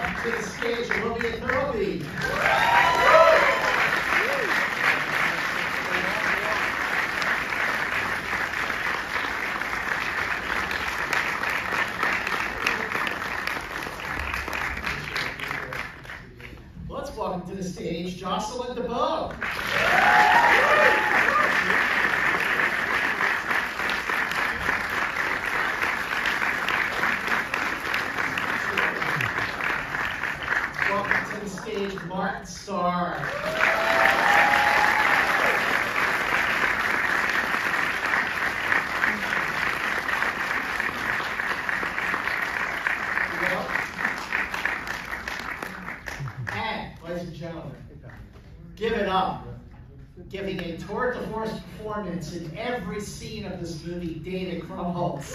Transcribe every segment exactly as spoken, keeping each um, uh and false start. welcome to the stage, Olivia Thirlby. Let's welcome to the stage, Jocelyn the Bob. Martin Starr. And, ladies and gentlemen, give it up. Giving a tour de force performance in every scene of this movie, David Krumholtz.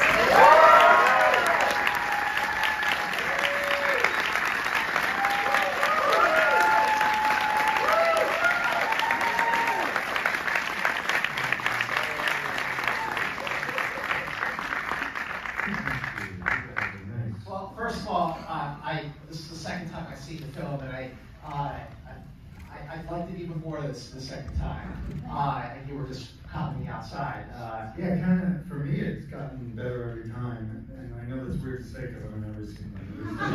The second time, uh, and you were just caught me outside. Uh, yeah, kind of. For me, it's gotten better every time, and, and I know that's weird to say because I've never seen my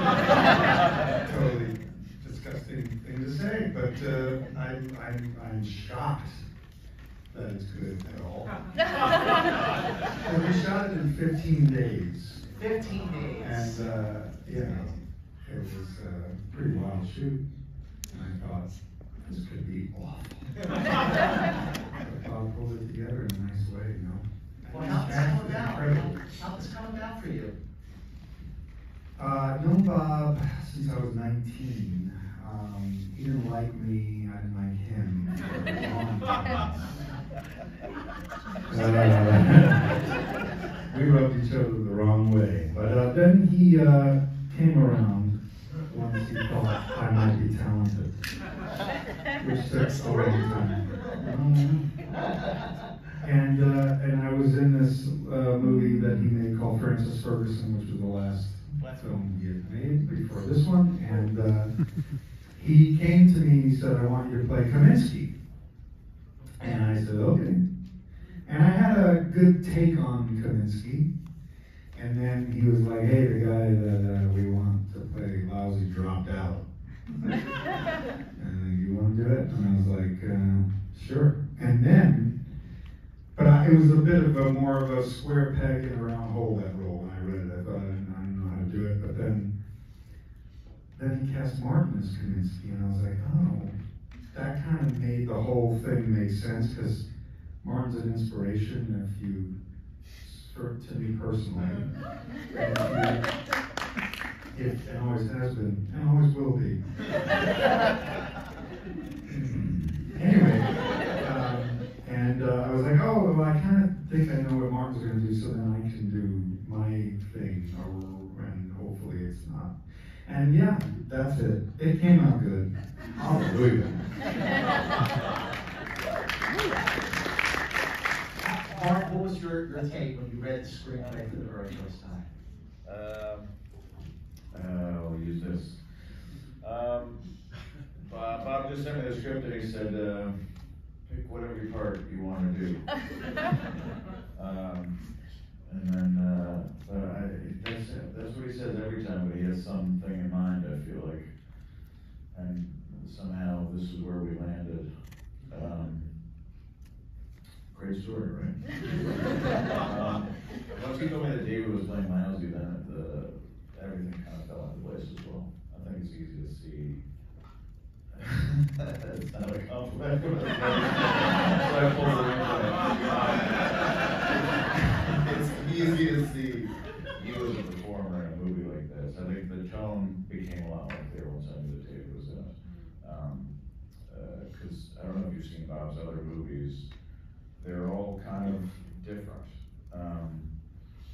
movies. Totally disgusting thing to say, but uh, I'm I'm I'm shocked that it's good at all. And we shot it in fifteen days. fifteen days. And uh, you know, it was a pretty wild shoot, and I thought, this could be awful. Bob pulled it together in a nice way, you know. Well, how did this come about for you? Uh, known Bob since I was nineteen. Um, he didn't like me, I didn't like him. For a long time. But, uh, we rubbed each other the wrong way. But uh, then he uh, came around once he thought I might be talented. Which took a long time. And, uh, and I was in this uh, movie that he made called Francis Ferguson, which was the last Black film he had made before this one. And uh, he came to me and he said, I want you to play Kaminsky. And I said, okay. And I had a good take on Kaminsky. And then he was like, hey, the guy that uh, we want to play Lousy dropped out. And you want to do it? And I was like, uh, sure. And then, but I, it was a bit of a more of a square peg in a round hole, that role. When I read it, I thought, I don't know how to do it. But then, then he cast Martin as Kaminsky, and I was like, oh, that kind of made the whole thing make sense, because Martin's an inspiration if you, for, to me personally. If you, It, it always has been, and always will be. Anyway, um, and uh, I was like, oh, well, I kind of think I know what Martin's going to do, so then I can do my thing, or, and hopefully it's not. And yeah, that's it. It came out good. Hallelujah. Mark, what was your, your take when you read the screenplay for the very first time? Um, Uh, I'll use this. Um, Bob, Bob just sent me the script and he said, uh, pick whatever part you want to do. um, and then, uh, so I, that's, that's what he says every time, but he has something in mind, I feel like. And somehow this is where we landed. Um, great story, right? um, once he told me that David was playing Miles, then at the everything kind of fell into place as well. I think it's easy to see. It's not a compliment. So I pulled it in play. It's easy to see you as a performer in a movie like this. I think the tone became a lot more clear once I knew that David was in it. Because um, uh, I don't know if you've seen Bob's other movies, they're all kind of different. Um,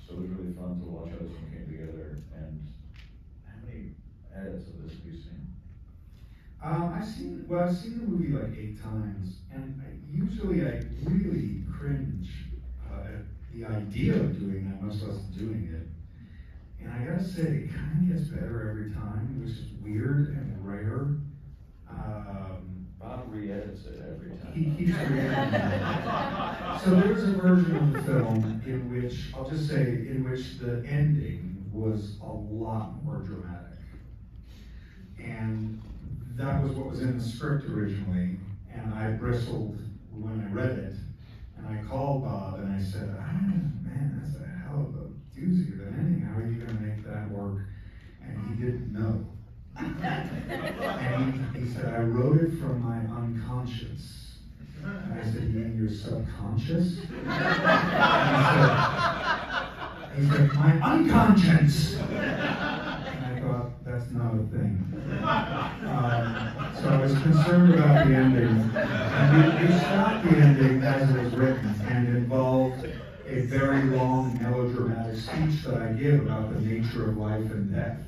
So it was really fun to watch how this one came together. And how many edits of this have you seen? Um, I've seen, well, I've seen the movie like eight times, and I, usually I really cringe uh, at the idea of doing that, much less doing it. And I gotta say, it kind of gets better every time, which is weird and rare. Um, Bob re-edits it every time. He keeps re-editing it. So there's a version of the film in which, I'll just say, in which the ending was a lot more dramatic. And that was what was in the script originally, and I bristled when I read it. And I called Bob and I said, ah, man, that's a hell of a doozy of an ending. How are you going to make that work? And he didn't know. And he, he said, I wrote it from my unconscious. And I said, you mean your subconscious? And he said, he said, my unconscious! And I thought, that's not a thing. Um, so I was concerned about the ending. And we, we stopped the ending as it was written, and it involved a very long melodramatic speech that I give about the nature of life and death.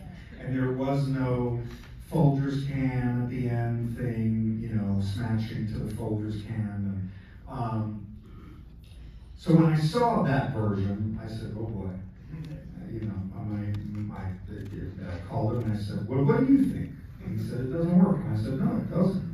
And there was no Folgers can at the end thing, you know, smashing to the Folgers can. And, um, so when I saw that version, I said, oh boy, uh, you know, I'm, I'm, I, I called him and I said, well, what do you think? And he said, it doesn't work. And I said, no, it doesn't.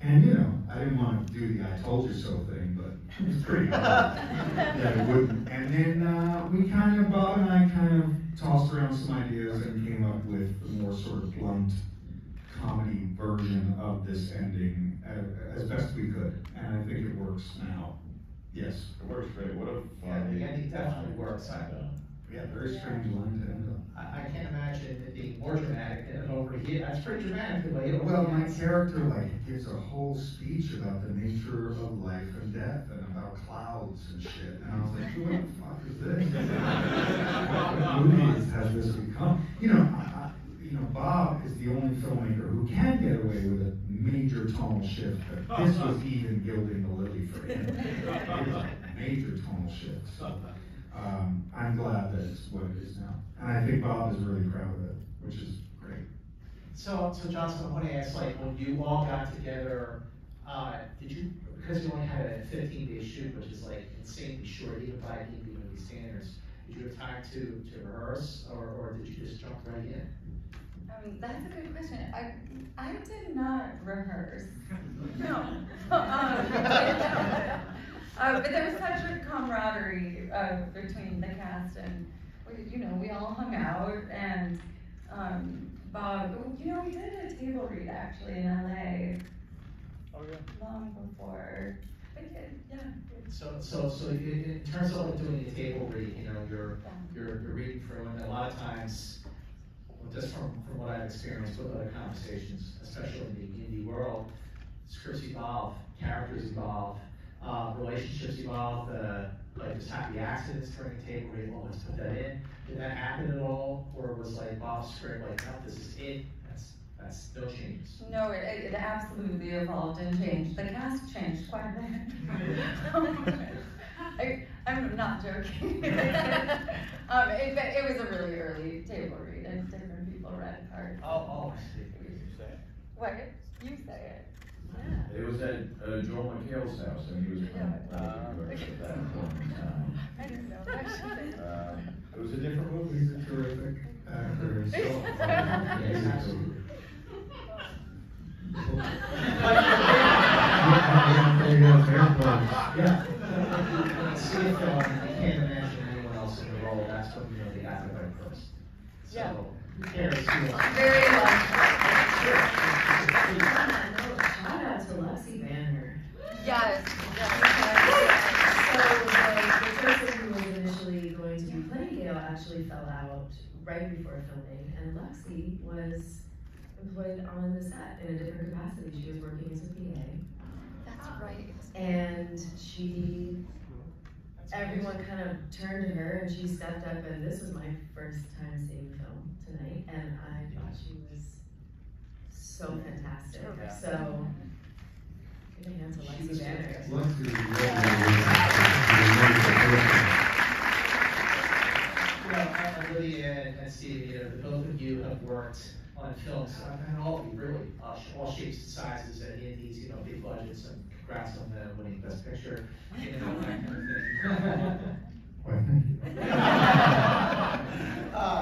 And you know, I didn't want to do the I told you so thing, but it's pretty hard that it wouldn't. And then uh, we kind of, Bob and I kind of tossed around some ideas and came up with a more sort of blunt comedy version of this ending as, as best we could. And I think it works now. Yes. It works great. What a fun yeah, ending definitely works. I, yeah, very strange line to end on. I, I can't imagine it being more dramatic than it already is. That's pretty dramatic the way it Well, my character like gives a whole speech about the nature of life and death and about clouds and shit. And I was like, what the fuck is this? What movies has this become? You know, I, you know, Bob is the only filmmaker who can get away with a major tonal shift, but this was even gilding the lily for him. It was a major tonal shift. So. Um, I'm glad that it's what it is now. And I think Bob is really proud of it, which is great. So, so Johnson, I want to ask, like, when you all got together, uh, did you, because you only had a fifteen day shoot, which is like insanely short, even by keeping with these standards, did you have time to, to rehearse, or, or did you just jump right in? Um, that's a good question. I, I did not rehearse. No. um, Uh, but there was such a camaraderie uh, between the cast, and we, you know, we all hung out. And um, Bob, you know, we did a table read actually in L A. Oh yeah. Long before. But yeah. So so so in terms of doing a table read, you know, you're yeah. you're, you're reading through, and a lot of times, well, just from from what I've experienced with other conversations, especially in the indie world, scripts evolve, characters evolve. Uh, relationships evolve, uh, like just happy accidents during the table read, well, let's put that in. Did that happen at all? Or was like Bob's script like, no, this is it, that's, that's no changes? No, it, it absolutely evolved and changed. The cast changed quite a bit. I, I'm not joking. um, it, but it was a really early table read and different people read cards. Oh, oh, I see. What did you say? What? You say it. Yeah. It was at uh, Joel McHale's house, and he was playing yeah. uh, at that point in time. I didn't know. uh, it was a different movie. He's a terrific actor. So, uh, he's a yeah. I can't imagine anyone else in the role. That's what we know the actor by first. Yeah. Very much. Shout out to Lexi Banner. Yes. yes. So the, the person who was initially going to be playing Gail actually fell out right before filming, and Lexi was employed on the set in a different capacity. She was working as a P A. That's right. And she, everyone kind of turned to her, and she stepped up, and this was my first time seeing film tonight, and I thought she was so fantastic. Yeah. So, give a hand to Lexi Banner. Well, Olivia and Steve, you know, both of you have worked on films, and all of you really, uh, all shapes and sizes, and indies, you know, big budgets, and congrats on them winning Best Picture, you know, that kind of thing. Well, thank you. uh,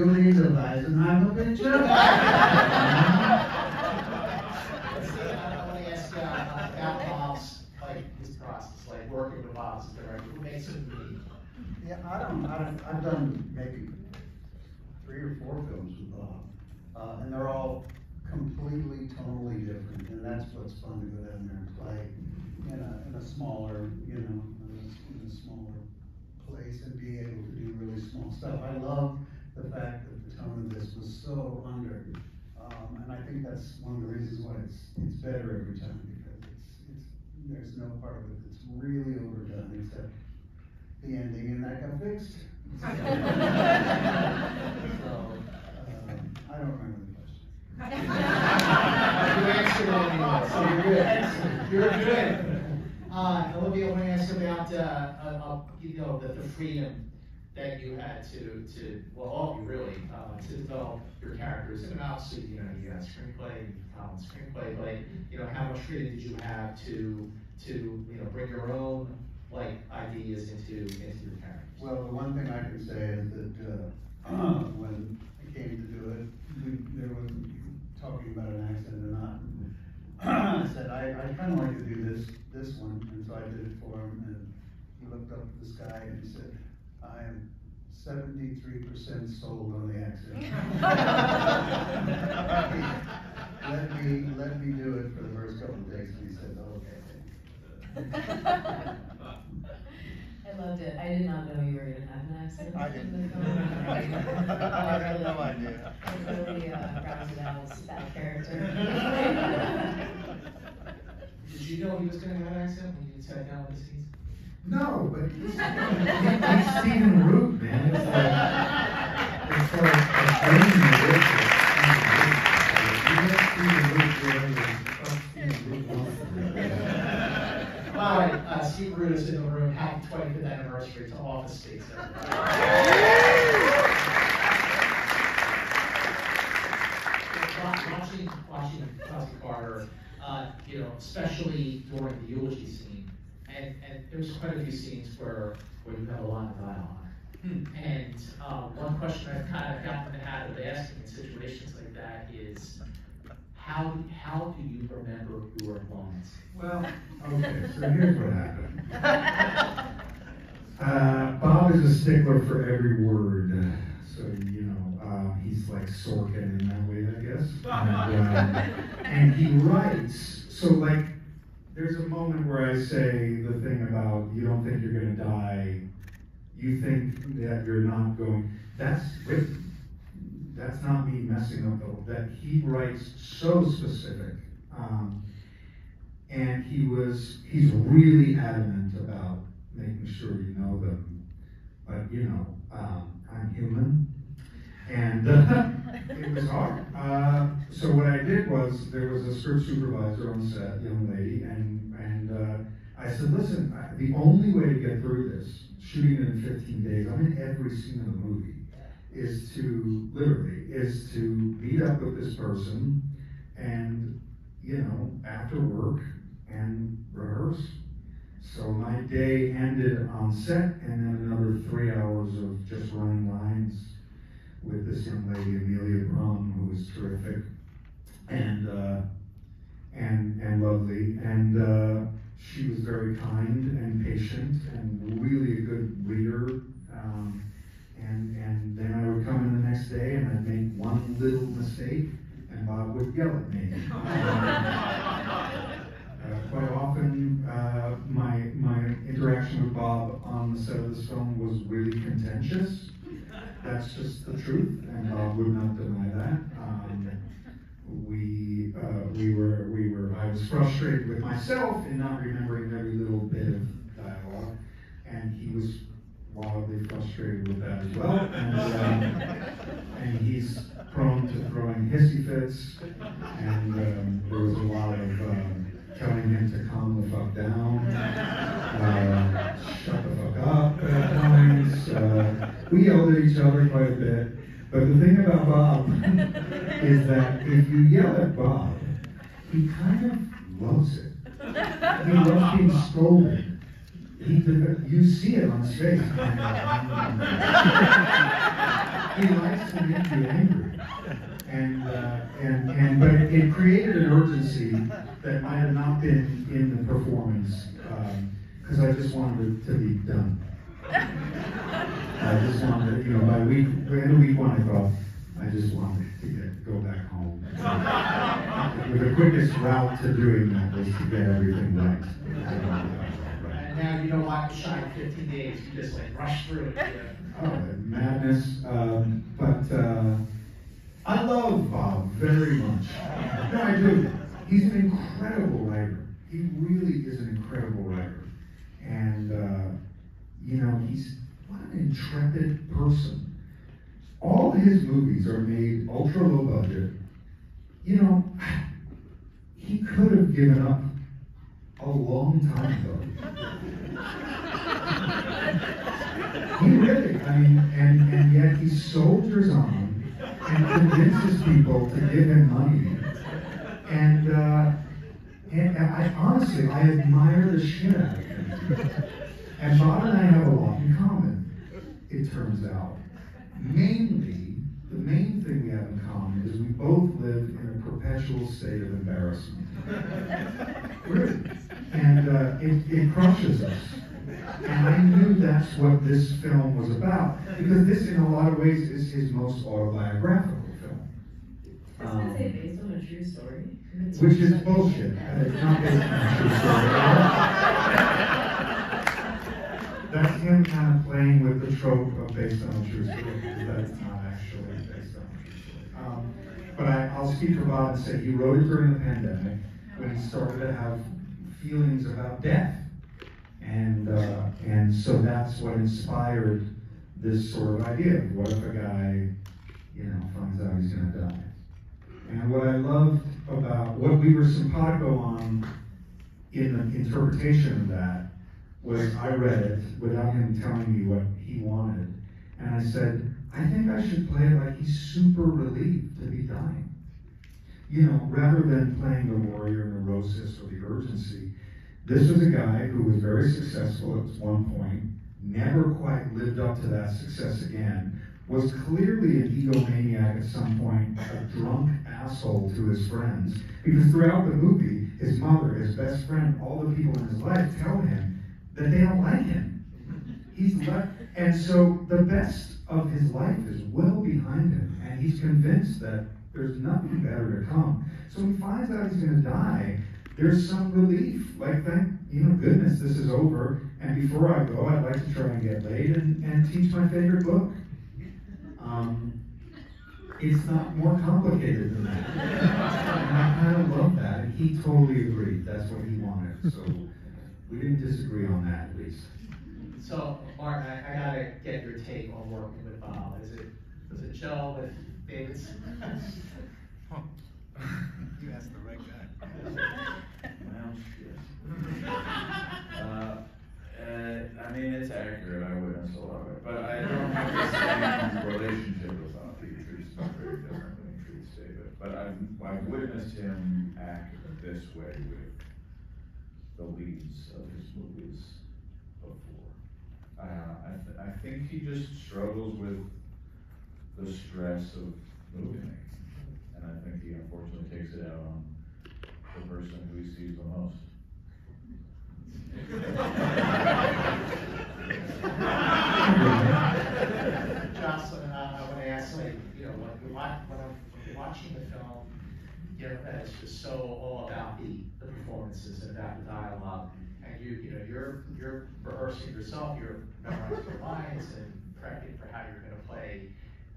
Julie's advice, and I'm a big jerk. I want to ask uh, about Miles, like his process, like working with Miles as director. Who makes it unique? Yeah, I don't. I don't. I've done maybe three or four films with Bob, uh, and they're all completely, totally different, and that's what's fun to go down there and play in a, in a smaller, you know, in a smaller place and be able to do really small stuff. I love the fact that the tone of this was so under, um, and I think that's one of the reasons why it's it's better every time, because it's it's there's no part of it that's really overdone except the ending, and that got fixed. So, um, I don't remember. You answered all the thoughts. You're good. You're good. Uh, Olivia, I want to ask about uh, uh, you know the, the freedom that you had to to well, all of you really uh, to develop your characters, and obviously you know you had screenplay, um, screenplay, but you know how much freedom did you have to to you know bring your own like ideas into into your characters? Well, the one thing I can say is that uh, when I came to do it, we, there was. talking about an accident or not. I said, I, I kind of like to do this this one, and so I did it for him, and he looked up at the sky and he said, I am seventy-three percent sold on the accident. let, me, let me do it for the first couple of days, and he said, oh, okay. I loved it. I did not know you were going to have an accident. I didn't. I had no idea. It really uh, rounded out that character. Did you know he was going to have an accident when you sat down with the scenes? No, but he's, he's Stephen Root, man. It's like, it's like a dream you work with. Steve Root is in the room. Happy twenty-fifth anniversary to Office Space, everybody. watching watching Lousy Carter, uh, you know, especially during the eulogy scene, and and there's quite a few scenes where where you have a lot of dialogue. Hmm. And uh, one question I've kind of gotten out of asking in situations like that is, How, how do you remember your lines? Well, okay, so here's what happened. Uh, Bob is a stickler for every word. So, you know, uh, he's like Sorkin in that way, I guess. And, uh, and he writes, so like, there's a moment where I say the thing about, you don't think you're going to die, you think that you're not going, that's written. That's not me messing up though, that he writes so specific. Um, and he was, he's really adamant about making sure you know them. But you know, um, I'm human. And uh, it was hard. Uh, so what I did was, there was a script supervisor on set, young lady, and, and uh, I said, listen, I, the only way to get through this, shooting it in fifteen days, I'm in every scene of the movie, is to, literally, is to meet up with this person and, you know, after work and rehearse. So my day ended on set and then another three hours of just running lines with this young lady, Amelia Brown, who was terrific and, uh, and, and lovely. And uh, she was very kind and patient and really a good reader. Um, And, and then I would come in the next day and I'd make one little mistake and Bob would yell at me. Um, uh, quite often, uh, my, my interaction with Bob on the set of this film was really contentious. That's just the truth, and Bob would not deny that. Um, we, uh, we were, we were, I was frustrated with myself in not remembering every little bit of dialogue, and he was wildly frustrated with that as well, and, um, and he's prone to throwing hissy fits, and um, there was a lot of um, telling him to calm the fuck down, uh, shut the fuck up at times. Uh, we yelled at each other quite a bit, but the thing about Bob is that if you yell at Bob, he kind of loves it. He loves being scolded. He Ethan, you see it on stage. He likes to make you angry. And, uh, and, and, but it, it created an urgency that I had not been in the performance, because um, I just wanted to, to be done. I just wanted, you know, by week, by the end of week one, I thought, I just wanted to get, go back home. The quickest route to doing that was to get everything right. And now you don't like to shy fifteen days, you just like rush through it. Oh, madness. Um, but, uh, I love Bob very much. No, I do. He's an incredible writer. He really is an incredible writer. And, uh, you know, he's what an intrepid person. All his movies are made ultra low budget. You know, he could have given up a long time ago. He really, I mean, and, and yet he soldiers on and convinces people to give him money. And, uh, and I honestly, I admire the shit out of him. And Bob and I have a lot in common, it turns out. Mainly, the main thing we have in common is we both live in a perpetual state of embarrassment. Really. And uh, it, it crushes us. And I knew that's what this film was about, because this, in a lot of ways, is his most autobiographical film. I was going to say, based on a true story. Which is bullshit. It's not based on a true story. That's him kind of playing with the trope of based on a true story, because that's not actually based on a true story. Um, but I, I'll speak for Bob and say he wrote it during the pandemic, when he started to have feelings about death. And uh, and so that's what inspired this sort of idea of what if a guy, you know, finds out he's gonna die. And what I loved about what we were simpatico on in the interpretation of that was I read it without him telling me what he wanted. And I said, I think I should play it like he's super relieved to be dying. You know, rather than playing the warrior neurosis or the urgency. This was a guy who was very successful at one point, never quite lived up to that success again, was clearly an egomaniac at some point, a drunk asshole to his friends, because throughout the movie, his mother, his best friend, all the people in his life tell him that they don't like him. He's left, and so the best of his life is well behind him, and he's convinced that there's nothing better to come. So he finds out he's going to die. There's some relief, like, thank you know, goodness, this is over, and before I go, I'd like to try and get laid and, and teach my favorite book. Um, it's not more complicated than that. And I kind of love that, and he totally agreed. That's what he wanted, so we didn't disagree on that, at least. So, Martin, I, I gotta get your take on working with Bob. Is it, was it chill with David's? You asked the right guy. Well, shit. Uh, uh, I mean, it's accurate. I witnessed a lot of it. But I don't have the same relationship with Bob. He treats me very different than he treats David. But I've, I've witnessed him act this way with the leads of his movies before. Uh, I, th I think he just struggles with the stress of moving. And I think he unfortunately takes it out on the person who he sees the most. Jocelyn, uh, I want to ask, like, you know, when, when I'm watching the film, you know, it's just so all about the, the performances and about the dialogue. And you, you know, you're you're rehearsing yourself, you're memorizing your lines and prepping for how you're going to play,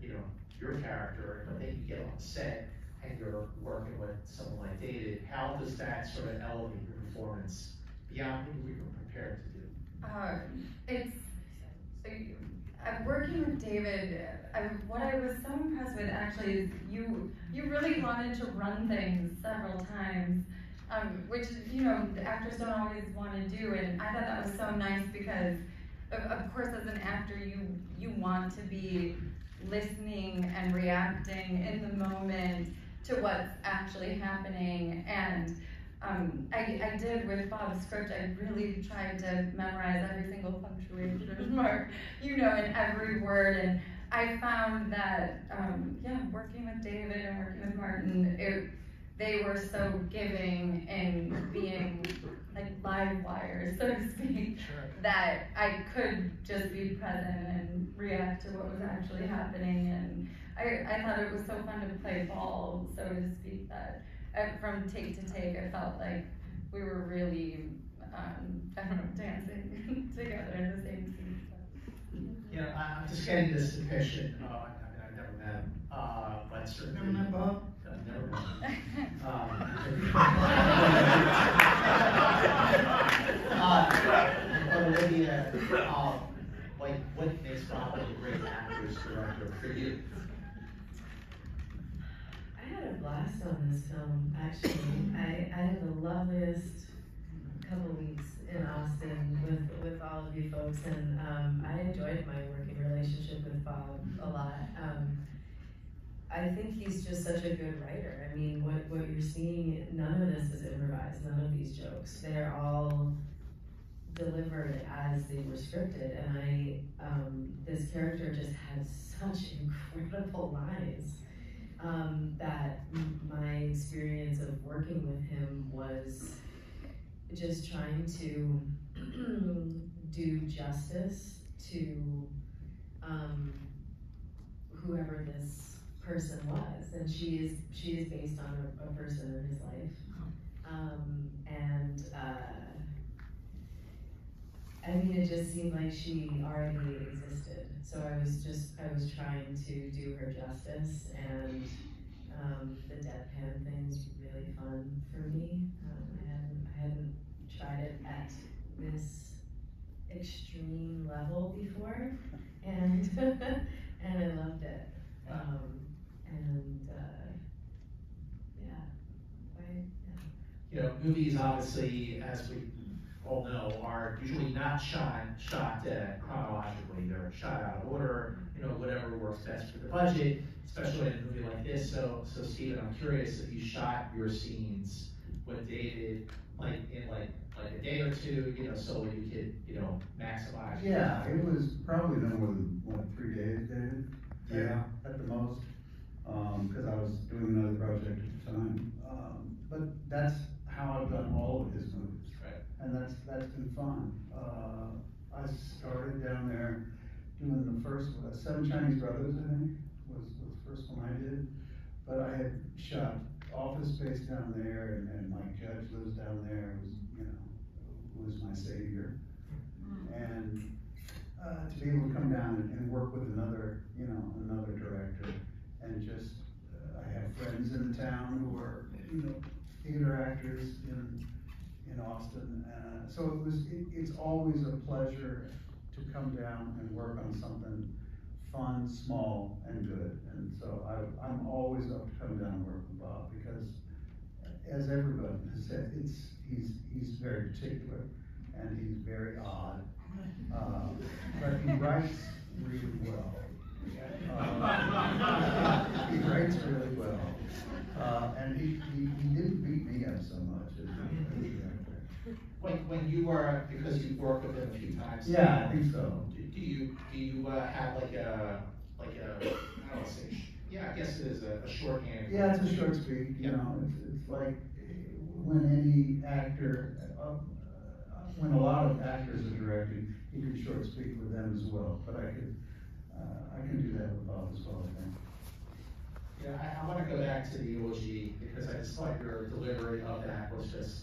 you know, your character, but then you get on set and you're working with someone like David. How does that sort of elevate your performance beyond what we were prepared to do? Uh, it's I'm working with David. I, what I was so impressed with actually is you you really wanted to run things several times, um, which you know the actors don't always want to do, and I thought that was so nice because, of, of course, as an actor, you you want to be listening and reacting in the moment to what's actually happening, and Um, I, I did with Bob's script, I really tried to memorize every single punctuation mark, you know, in every word. And I found that, um, yeah, working with David and working with Martin, it, they were so giving and being like live wires, so to speak, sure. that I could just be present and react to what was actually happening. And I, I thought it was so fun to play ball, so to speak, that And from take to take, I felt like we were really, um, I don't know, dancing together in the same scene. So. You know, I'm just getting this depiction. Uh, I mean, I've never met him, uh, but certainly. Never met Bob? I've never met him. um, uh, Olivia, uh, like, what makes Bob a great actress, director for you? I had a blast on this film, actually. I, I had the loveliest couple weeks in Austin with, with all of you folks, and um, I enjoyed my working relationship with Bob a lot. Um, I think he's just such a good writer. I mean, what, what you're seeing, none of this is improvised, none of these jokes. They're all delivered as they were scripted, and I, um, this character just had such incredible lines. Um, that my experience of working with him was just trying to do justice to um, whoever this person was, and she is she is based on a, a person in his life, um, and uh, I mean, it just seemed like she already existed. So I was just, I was trying to do her justice, and um, the deadpan thing's really fun for me. Um, I, hadn't, I hadn't tried it at this extreme level before, and and I loved it. Um, and uh, yeah, right? Yeah. You know, movies obviously, as we all know, are usually not shot shot uh, chronologically. They're shot out of order, you know, whatever works best for the budget, especially in a movie like this. So, so Stephen, I'm curious if you shot your scenes with David like in like like a day or two, you know, so you could, you know, maximize. Yeah, it was probably no more than what, three days, David. Yeah, at the most, because um, I was doing another project at the time. Um, but that's how I've done all of his movies. And that's that's been fun. Uh, I started down there doing the first uh, Seven Chinese Brothers, I think, was, was the first one I did. But I had shot Office Space down there, and, and Mike Judge lives down there. Was, you know, was my savior. And uh, to be able to come down and, and work with another, you know, another director, and just uh, I have friends in the town who are, you know, theater actors in. in Austin, uh, so it was. It, it's always a pleasure to come down and work on something fun, small, and good. And so I, I'm always up to come down and work with Bob because, as everybody has said, it's he's he's very particular and he's very odd, uh, but he writes really well. Uh, he writes really well, uh, and he, he he didn't beat me up so much. When, when you were, because you've worked with him a few times. Yeah, I think so. Do, do you do you uh, have like a like a I don't say yeah I guess it is a, a shorthand. Yeah, it's a short speak. You yeah. know, it's, it's like when any actor, uh, when a lot of actors are directing, you can short speak with them as well. But I could uh, I can do that with Bob as well, I think. Yeah, I, I want to go back to the eulogy because I just thought your delivery of that was just.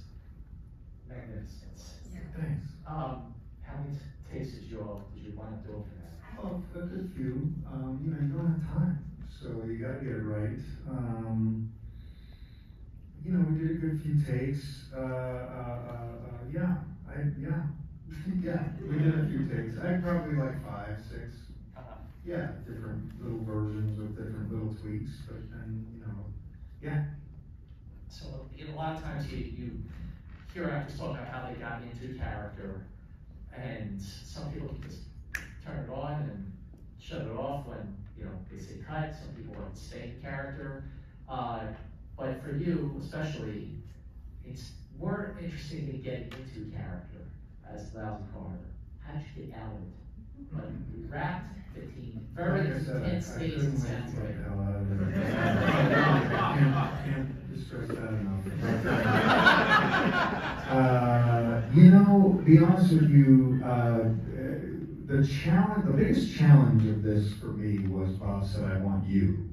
Yeah. Thanks. Um, how many takes did you all did you wind up doing for that? Oh, a good few. Um, you know, you don't have time, so you got to get it right. Um, you know, we did a good few takes. Uh, uh, uh, uh, yeah, I yeah, yeah. We did a few takes. I probably like five, six. Uh-huh. Yeah, different little versions with different little tweaks, but then you know, yeah. So you know, a lot of times you you. Here I was talking about how they got into character, and some people can just turn it on and shut it off when you know they say cut. Some people want to stay in character, uh, but for you especially, it's weren't interested in getting into character as Lousy Carter. How'd you get out of it? But we wrapped the team very intense days in San Antonio. You know, be honest with you, uh, the challenge, the biggest challenge of this for me was Bob said, "I want you."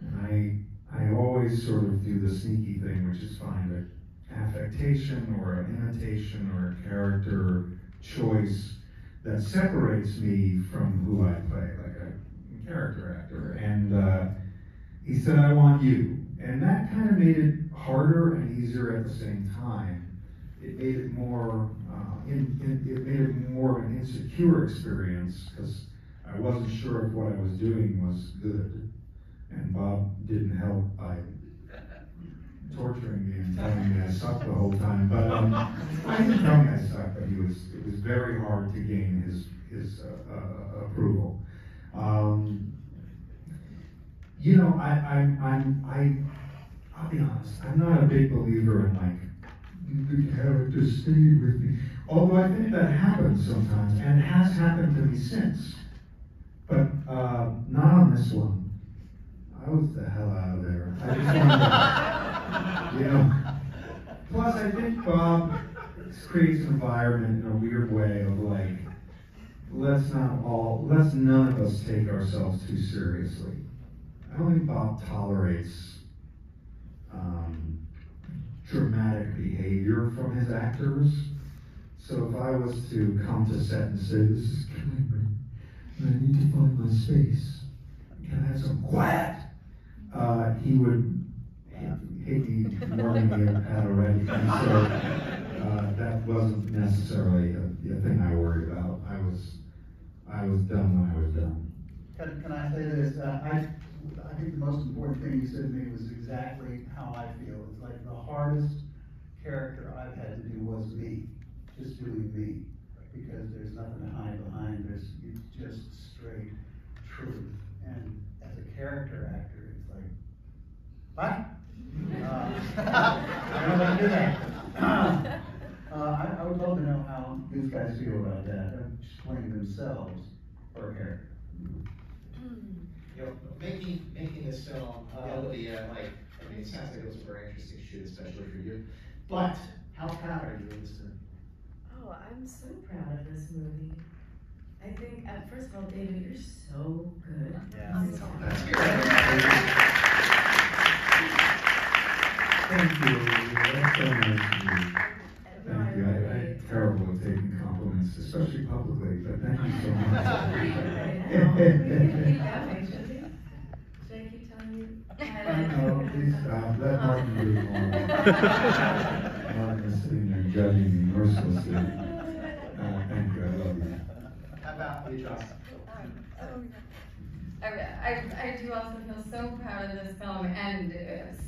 And I, I always sort of do the sneaky thing, which is find an affectation or an imitation or a character choice that separates me from who I play, like a character actor. And uh, he said, "I want you." And that kind of made it harder and easier at the same time. It made it more, uh, in, in, it made it more of an insecure experience because I wasn't sure if what I was doing was good. And Bob didn't help by torturing me and telling me I sucked the whole time. But um, I didn't tell me I sucked, but he was, it was very hard to gain his, his uh, uh, approval. Um, you know, I, I, I'm, I, I'll be honest, I'm not a big believer in like, the character stayed with me. Although I think that happens sometimes, and it has happened to me since. But uh, not on this one. I was the hell out of there. I just wanted to, you know. Plus, I think Bob creates an environment in a weird way of like, let's not all, let's none of us take ourselves too seriously. I don't think Bob tolerates um, dramatic behavior from his actors. So if I was to come to set and say, "This is Cameron, I need to find my space. Can I have some quiet?" Uh, he would hate me more than he had already, and so uh, that wasn't necessarily a, a thing I worried about. I was, I was done when I was done. Can, can I say this? Uh, I, I think the most important thing you said to me was exactly how I feel. It's like the hardest character I've had to do was me, just doing me, because there's nothing to hide behind. There's it's just straight truth, and as a character actor. What? Uh, I don't know how to do that. Uh, I, I would love to know how these guys feel about that, playing themselves or character. You know, making making this film, uh, Olivia, like, I mean, it sounds like it was a very interesting shoot, especially for you. But how proud are you of this movie? Oh, I'm so proud of this movie. I think, uh, first of all, David, you're so good. Yeah. I'm so proud. Thank you. That's so nice of you. Thank you. I, I'm terrible at taking compliments, especially publicly, but thank you so much. Should I keep telling you? No, please stop. Let Martin do it all. Martin is sitting there judging me mercilessly. Uh, thank you. I love you. How about you, Josh? I, I do also feel so proud of this film and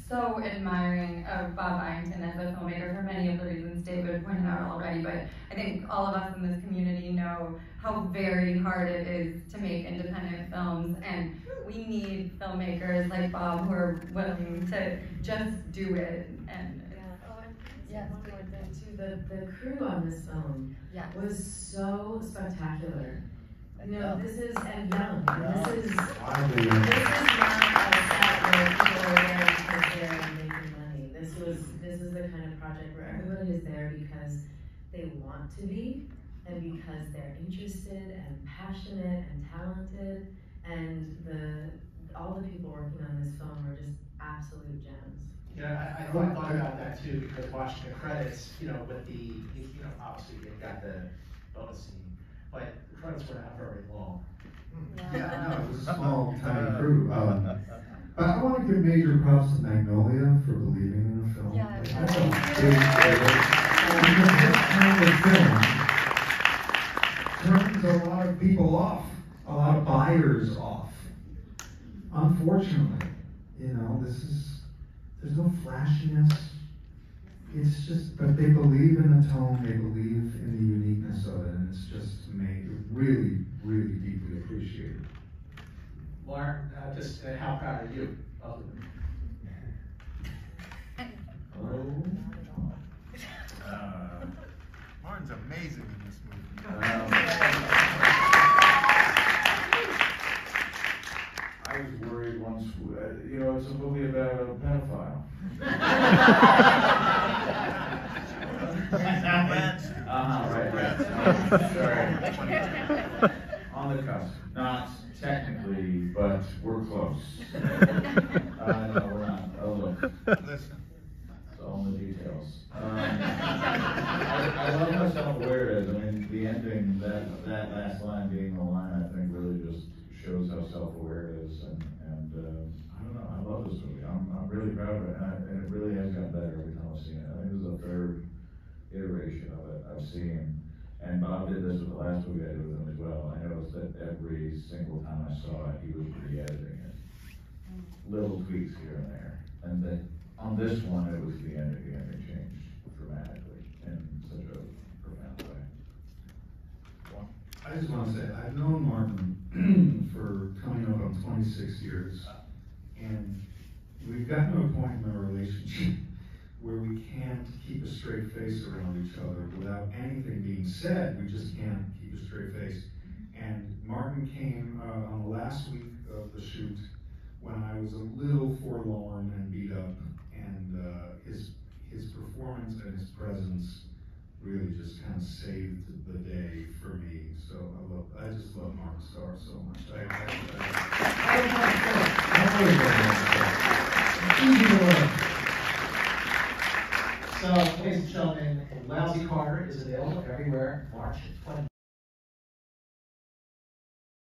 so admiring of Bob Ironton as a filmmaker for many of the reasons David pointed out already, but I think all of us in this community know how very hard it is to make independent films, and we need filmmakers like Bob who are willing to just do it. And yeah, something like that too. The, the crew on this film yeah. was so spectacular. You know, this is, and young, yeah. this is, wow. this is not a set where people are there because they're making money. This was, this is the kind of project where everybody is there because they want to be, and because they're interested, and passionate, and talented, and the, all the people working on this film were just absolute gems. Yeah, I, I know I thought about that too, because watching the credits, you know, with the, you know, obviously they've got the bonus scene, but the credits were not very long. Yeah, yeah no, it was a small, tiny crew. Um, but I want to give major props to Magnolia for believing in the film. Yeah, like, I don't think this kind of film turns a lot of people off, a lot of buyers off. Unfortunately, you know, this is, there's no flashiness. It's just, but they believe in the tone, they believe in the uniqueness of it, and it's just made really, really deeply appreciated. Lauren, uh, just uh, how proud are you of it? Oh. Not at all. amazing in this movie. Um, I was worried once, you know, it's a movie about a pedophile. uh-huh, right, right. Sorry. On the cusp. Not technically, but we're close. I uh, know we're not. Oh, look. Listen. It's all in the details. Um, I, I love how self-aware it is. I mean, the ending, that that last line being the line, I think really just shows how self-aware it is. And, and uh, I don't know, I love this movie. I'm, I'm really proud of it. And, I, and it really has gotten better every time I've seen it. I think this is the third iteration of it I've seen. And Bob did this with the last movie I did with him as well. I noticed that every single time I saw it, he was re-editing it. Little tweaks here and there. And then on this one, it was the end of the end. It changed dramatically in such a profound way. I just want to say, I've known Martin for coming up on twenty-six years. And we've gotten to a point in our relationship where we can't keep a straight face around each other without anything being said. We just can't keep a straight face. And Martin came uh, on the last week of the shoot when I was a little forlorn and beat up, and uh, his, his performance and his presence really just kind of saved the day for me. So I love, I just love Martin Starr so much. I, I, I, I, I, So, ladies and gentlemen, Lousy Carter is available everywhere March twentieth.